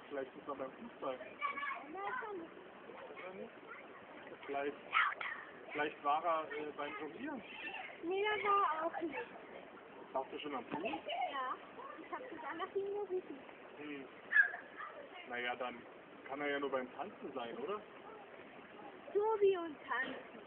oder vielleicht ist er beim Fußball. Vielleicht war er beim Turnieren. Nee, da war er auch nicht. Warst du schon am Pool? Ja, ich hab das anders hingewiesen. Hm. Naja, dann kann er ja nur beim Tanzen sein, oder? So wie und tanzen.